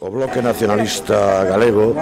O Bloque Nacionalista Galego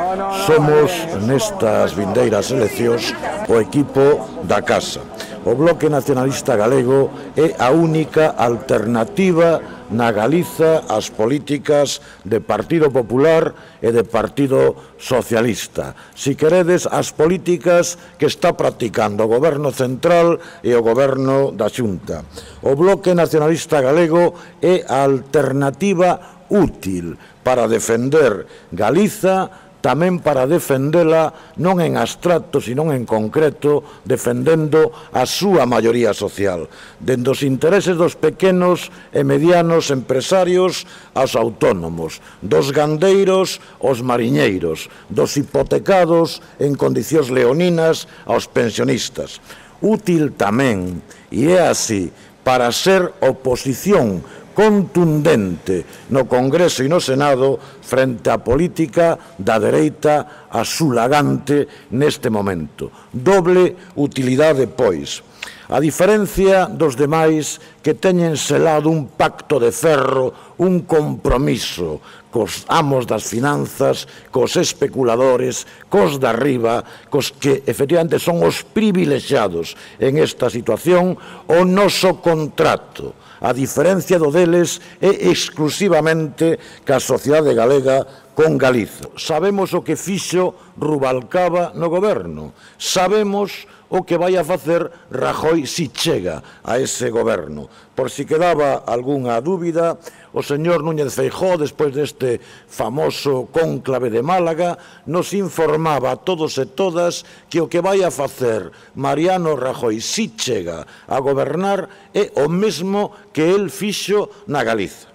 somos nestas vindeiras eleccións o equipo da casa. O Bloque Nacionalista Galego é a única alternativa na Galiza ás políticas de Partido Popular e de Partido Socialista. Se queredes, as políticas que está practicando o Goberno Central e o Goberno da Xunta. O Bloque Nacionalista Galego é a alternativa útil para defender Galiza, tamén para defendela non en abstracto, sino en concreto, defendendo a súa maioría social, dende os intereses dos pequenos e medianos empresarios aos autónomos, dos gandeiros aos mariñeiros, dos hipotecados en condicións leoninas aos pensionistas. Útil tamén, e é así, para ser oposición contundente no Congreso e no Senado frente á política da dereita asulagante neste momento. Doble utilidade, pois. A diferencia dos demais que teñen selado un pacto de ferro, un compromiso cos amos das finanzas, cos especuladores, cos de arriba, cos que efectivamente son os privilexiados en esta situación, o noso contrato, a diferencia do deles, é exclusivamente que a sociedade galega con Galiza. Sabemos o que fixo Rubalcaba no goberno, sabemos o que vai a facer Rajoy se chega a ese goberno. Por si quedaba algunha dúbida, o señor Núñez Feijóo, despois deste famoso cónclave de Málaga, nos informaba a todos e todas que o que vai a facer Mariano Rajoy se chega a gobernar é o mesmo que el fixo na Galiza.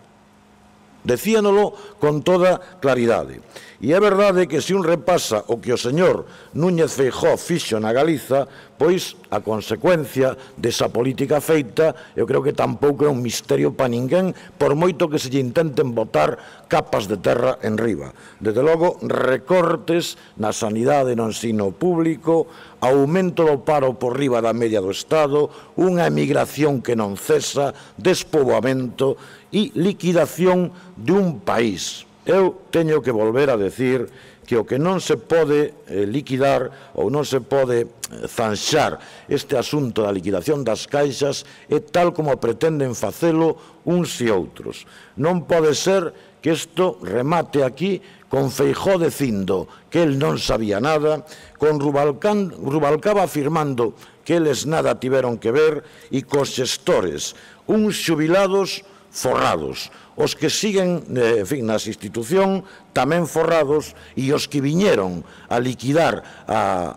Decíanolo con toda claridade. E é verdade que se un repasa o que o señor Núñez Feijóo fixo na Galiza, pois a consecuencia desa política feita, eu creo que tampouco é un misterio para ninguén, por moito que se lle intenten botar capas de terra enriba. Desde logo, recortes na sanidade e no ensino público, aumento do paro por riba da media do Estado, unha emigración que non cesa, despoboamento e liquidación de un país. Eu teño que volver a decir que o que non se pode liquidar ou non se pode zanxar este asunto da liquidación das caixas é tal como pretenden facelo uns e outros. Non pode ser que isto remate aquí con Feijóo dicindo que el non sabía nada, con Rubalcaba afirmando que eles nada tiveron que ver e cos xestores, uns xubilados forrados, os que siguen nas institución tamén forrados e os que viñeron a liquidar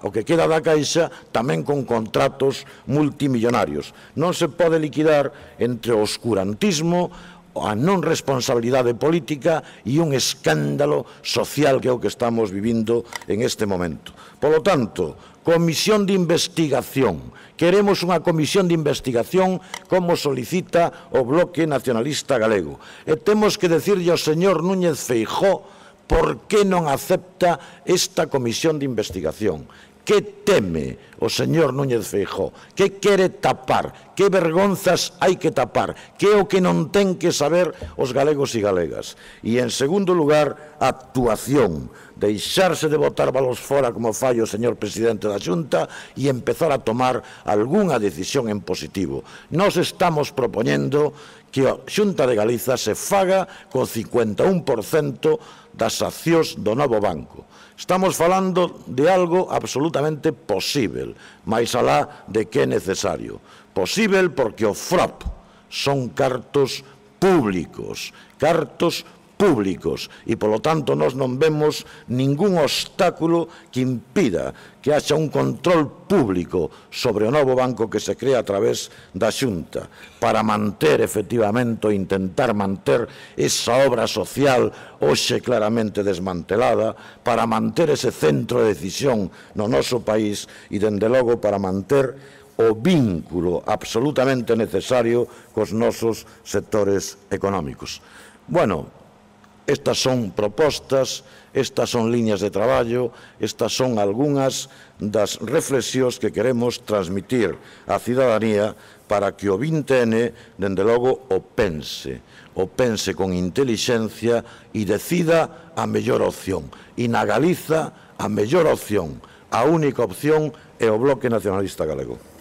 o que queda da Caixa tamén con contratos multimillonarios. Non se pode liquidar entre o oscurantismo, a non responsabilidade política e un escándalo social que é o que estamos vivindo en este momento. Por lo tanto, comisión de investigación. Queremos unha comisión de investigación como solicita o Bloque Nacionalista Galego. E temos que decirlle ao señor Núñez Feijóo por que non acepta esta comisión de investigación. Que teme o señor Núñez Feijóo? Que quere tapar? Que vergonzas hai que tapar? Que é o que non ten que saber os galegos e galegas? E, en segundo lugar, actuación. Deixarse de botar balos fora como fai o señor presidente da Xunta e empezar a tomar algunha decisión en positivo. Nos estamos propoñendo que a Xunta de Galiza se faga co 51% das accións do novo banco. Estamos falando de algo absolutamente posível, máis alá de que é necesario. Posível porque o FRAP son cartos públicos, e, polo tanto, nós non vemos ningún obstáculo que impida que haxa un control público sobre o novo banco que se crea a través da Xunta para manter, efectivamente, intentar manter esa obra social hoxe claramente desmantelada, para manter ese centro de decisión no noso país e, dende logo, para manter o vínculo absolutamente necesario cos nosos sectores económicos. Bueno, estas son propostas, estas son líneas de traballo, estas son algunhas das reflexións que queremos transmitir á cidadanía para que o 20N, dende logo, o pense con intelixencia e decida a mellor opción. E na Galiza, a mellor opción, a única opción é o Bloque Nacionalista Galego.